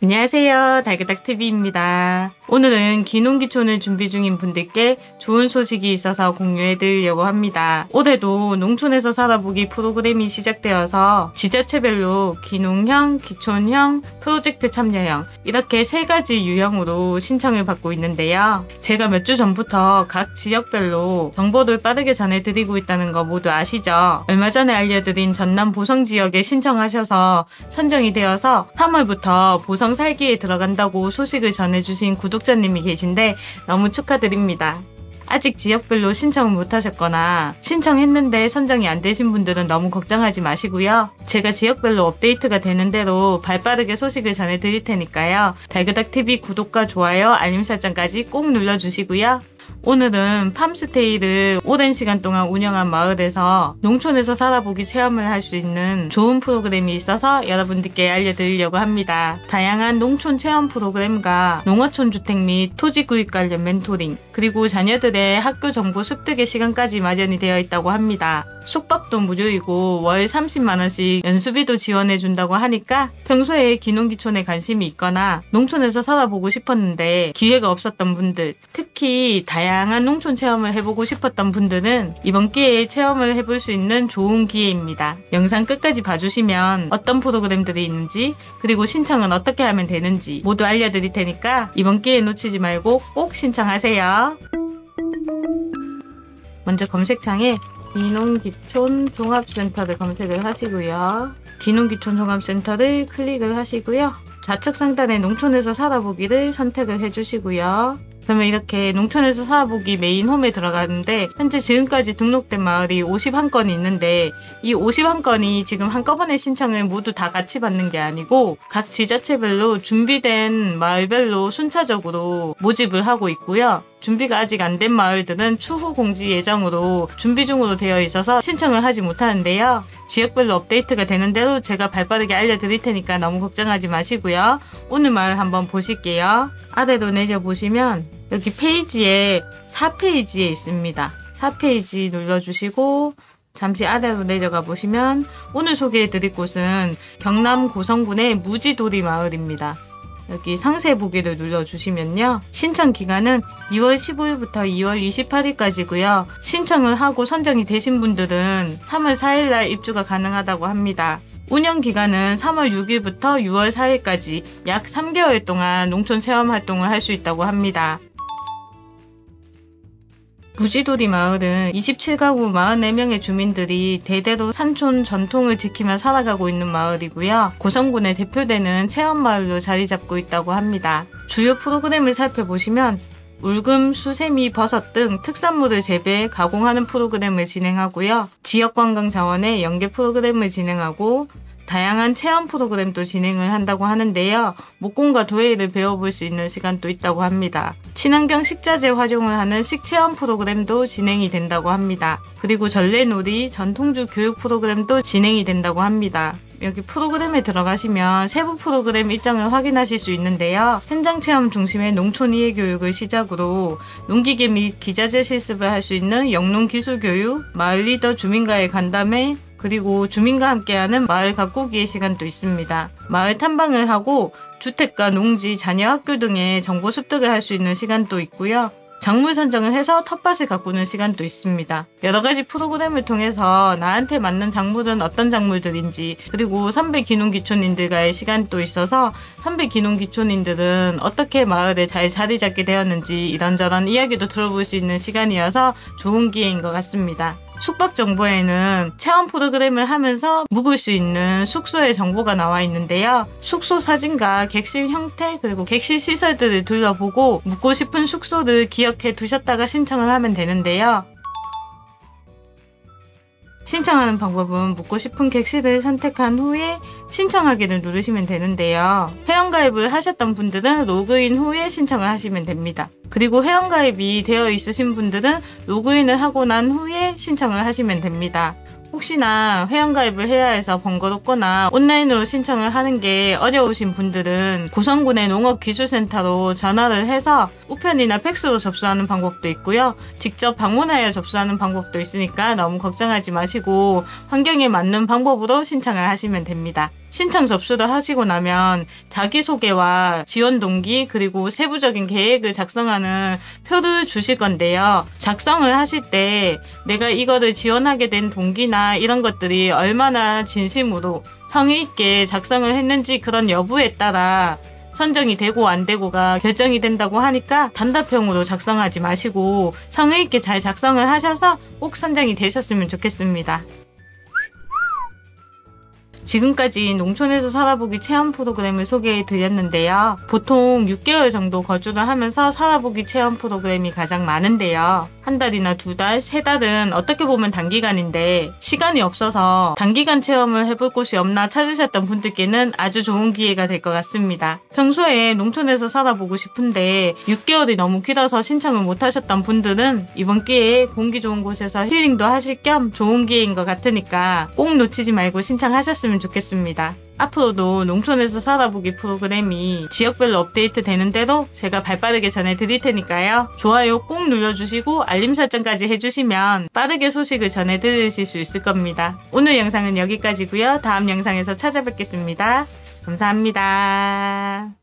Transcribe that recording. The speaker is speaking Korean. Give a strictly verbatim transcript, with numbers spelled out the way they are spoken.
안녕하세요, 달그닥티비입니다. 오늘은 귀농귀촌을 준비 중인 분들께 좋은 소식이 있어서 공유해드리려고 합니다. 올해도 농촌에서 살아보기 프로그램이 시작되어서 지자체별로 귀농형, 귀촌형, 프로젝트 참여형 이렇게 세 가지 유형으로 신청을 받고 있는데요. 제가 몇 주 전부터 각 지역별로 정보를 빠르게 전해드리고 있다는 거 모두 아시죠? 얼마 전에 알려드린 전남 보성 지역에 신청하셔서 선정이 되어서 삼월부터 보성 살기에 들어간다고 소식을 전해주신 구독자님이 계신데 너무 축하드립니다. 아직 지역별로 신청을 못하셨거나 신청했는데 선정이 안 되신 분들은 너무 걱정하지 마시고요. 제가 지역별로 업데이트가 되는 대로 발빠르게 소식을 전해드릴 테니까요. 달그닥티비 구독과 좋아요, 알림 설정까지 꼭 눌러주시고요. 오늘은 팜스테이를 오랜 시간 동안 운영한 마을에서 농촌에서 살아보기 체험을 할 수 있는 좋은 프로그램이 있어서 여러분들께 알려드리려고 합니다. 다양한 농촌 체험 프로그램과 농어촌 주택 및 토지 구입 관련 멘토링, 그리고 자녀들의 학교 정보 습득의 시간까지 마련이 되어 있다고 합니다. 숙박도 무료이고 월 삼십만 원씩 연수비도 지원해준다고 하니까 평소에 귀농귀촌에 관심이 있거나 농촌에서 살아보고 싶었는데 기회가 없었던 분들, 특히 다양한 농촌 체험을 해보고 싶었던 분들은 이번 기회에 체험을 해볼 수 있는 좋은 기회입니다. 영상 끝까지 봐주시면 어떤 프로그램들이 있는지, 그리고 신청은 어떻게 하면 되는지 모두 알려드릴 테니까 이번 기회 놓치지 말고 꼭 신청하세요. 먼저 검색창에 귀농귀촌 종합센터를 검색을 하시고요. 귀농귀촌 종합센터를 클릭을 하시고요. 좌측 상단에 농촌에서 살아보기를 선택을 해주시고요. 그러면 이렇게 농촌에서 살아보기 메인 홈에 들어가는데 현재 지금까지 등록된 마을이 오십일 건이 있는데 이 오십일 건이 지금 한꺼번에 신청을 모두 다 같이 받는 게 아니고 각 지자체별로 준비된 마을별로 순차적으로 모집을 하고 있고요. 준비가 아직 안 된 마을들은 추후 공지 예정으로 준비 중으로 되어 있어서 신청을 하지 못하는데요. 지역별로 업데이트가 되는 대로 제가 발빠르게 알려드릴 테니까 너무 걱정하지 마시고요. 오늘 마을 한번 보실게요. 아래로 내려보시면 여기 페이지에 사 페이지에 있습니다. 사 페이지 눌러주시고 잠시 아래로 내려가 보시면 오늘 소개해드릴 곳은 경남 고성군의 무지도리 마을입니다. 여기 상세 보기를 눌러주시면요. 신청 기간은 이월 십오일부터 이월 이십팔일까지고요. 신청을 하고 선정이 되신 분들은 삼월 사일날 입주가 가능하다고 합니다. 운영 기간은 삼월 육일부터 유월 사일까지 약 삼 개월 동안 농촌 체험 활동을 할 수 있다고 합니다. 무지도리 마을은 이십칠 가구 사십사 명의 주민들이 대대로 산촌 전통을 지키며 살아가고 있는 마을이고요. 고성군에 대표되는 체험마을로 자리 잡고 있다고 합니다. 주요 프로그램을 살펴보시면 울금, 수세미, 버섯 등 특산물을 재배, 가공하는 프로그램을 진행하고요. 지역관광자원의 연계 프로그램을 진행하고 다양한 체험 프로그램도 진행을 한다고 하는데요. 목공과 도예를 배워볼 수 있는 시간도 있다고 합니다. 친환경 식자재 활용을 하는 식체험 프로그램도 진행이 된다고 합니다. 그리고 전래놀이, 전통주 교육 프로그램도 진행이 된다고 합니다. 여기 프로그램에 들어가시면 세부 프로그램 일정을 확인하실 수 있는데요. 현장 체험 중심의 농촌 이해 교육을 시작으로 농기계 및 기자재 실습을 할 수 있는 영농 기술 교육, 마을 리더 주민과의 간담회, 그리고 주민과 함께하는 마을 가꾸기의 시간도 있습니다. 마을 탐방을 하고 주택과 농지, 자녀 학교 등의 정보 습득을 할 수 있는 시간도 있고요. 작물 선정을 해서 텃밭을 가꾸는 시간도 있습니다. 여러 가지 프로그램을 통해서 나한테 맞는 작물은 어떤 작물들인지, 그리고 선배 귀농귀촌인들과의 시간도 있어서 선배 귀농귀촌인들은 어떻게 마을에 잘 자리 잡게 되었는지 이런저런 이야기도 들어볼 수 있는 시간이어서 좋은 기회인 것 같습니다. 숙박 정보에는 체험 프로그램을 하면서 묵을 수 있는 숙소의 정보가 나와 있는데요. 숙소 사진과 객실 형태, 그리고 객실 시설들을 둘러보고 묵고 싶은 숙소를 기억해 두셨다가 신청을 하면 되는데요. 신청하는 방법은 묵고 싶은 객실을 선택한 후에 신청하기를 누르시면 되는데요. 회원가입을 하셨던 분들은 로그인 후에 신청을 하시면 됩니다. 그리고 회원가입이 되어 있으신 분들은 로그인을 하고 난 후에 신청을 하시면 됩니다. 혹시나 회원가입을 해야 해서 번거롭거나 온라인으로 신청을 하는 게 어려우신 분들은 고성군의 농업기술센터로 전화를 해서 우편이나 팩스로 접수하는 방법도 있고요. 직접 방문하여 접수하는 방법도 있으니까 너무 걱정하지 마시고 환경에 맞는 방법으로 신청을 하시면 됩니다. 신청 접수를 하시고 나면 자기소개와 지원 동기 그리고 세부적인 계획을 작성하는 표를 주실 건데요. 작성을 하실 때 내가 이거를 지원하게 된 동기나 이런 것들이 얼마나 진심으로 성의 있게 작성을 했는지 그런 여부에 따라 선정이 되고 안 되고가 결정이 된다고 하니까 단답형으로 작성하지 마시고 성의 있게 잘 작성을 하셔서 꼭 선정이 되셨으면 좋겠습니다. 지금까지 농촌에서 살아보기 체험 프로그램을 소개해드렸는데요. 보통 육 개월 정도 거주를 하면서 살아보기 체험 프로그램이 가장 많은데요. 한 달이나 두 달, 세 달은 어떻게 보면 단기간인데 시간이 없어서 단기간 체험을 해볼 곳이 없나 찾으셨던 분들께는 아주 좋은 기회가 될 것 같습니다. 평소에 농촌에서 살아보고 싶은데 육 개월이 너무 길어서 신청을 못하셨던 분들은 이번 기회에 공기 좋은 곳에서 힐링도 하실 겸 좋은 기회인 것 같으니까 꼭 놓치지 말고 신청하셨으면 좋겠습니다. 앞으로도 농촌에서 살아보기 프로그램이 지역별로 업데이트 되는 대로 제가 발빠르게 전해드릴 테니까요. 좋아요 꼭 눌러주시고 알림 설정까지 해주시면 빠르게 소식을 전해드리실 수 있을 겁니다. 오늘 영상은 여기까지고요. 다음 영상에서 찾아뵙겠습니다. 감사합니다.